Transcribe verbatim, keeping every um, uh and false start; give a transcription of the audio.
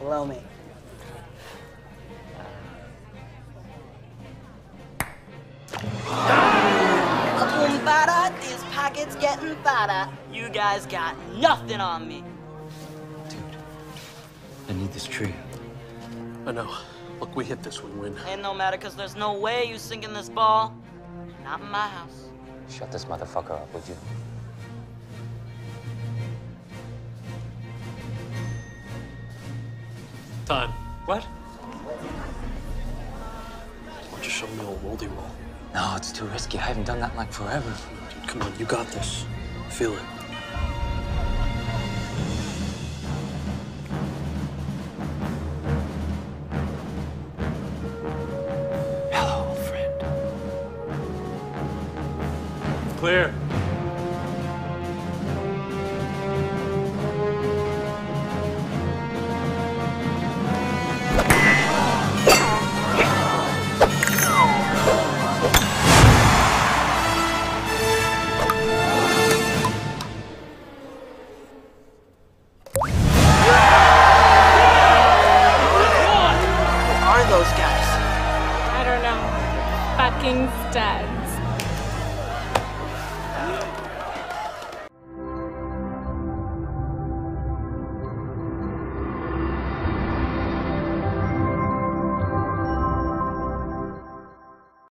Blow me. Open bada, these pockets getting fatter. You guys got nothing on me. Dude, I need this tree. I know. Look, we hit this, we win. Ain't no matter, because there's no way you sinking this ball. Not in my house. Shut this motherfucker up, would you? Time. What? Why don't you show me old Roldy Roll? No, it's too risky. I haven't done that in like forever. Dude, come on, you got this. Feel it. Clear. Who are those guys? I don't know. Fucking dead.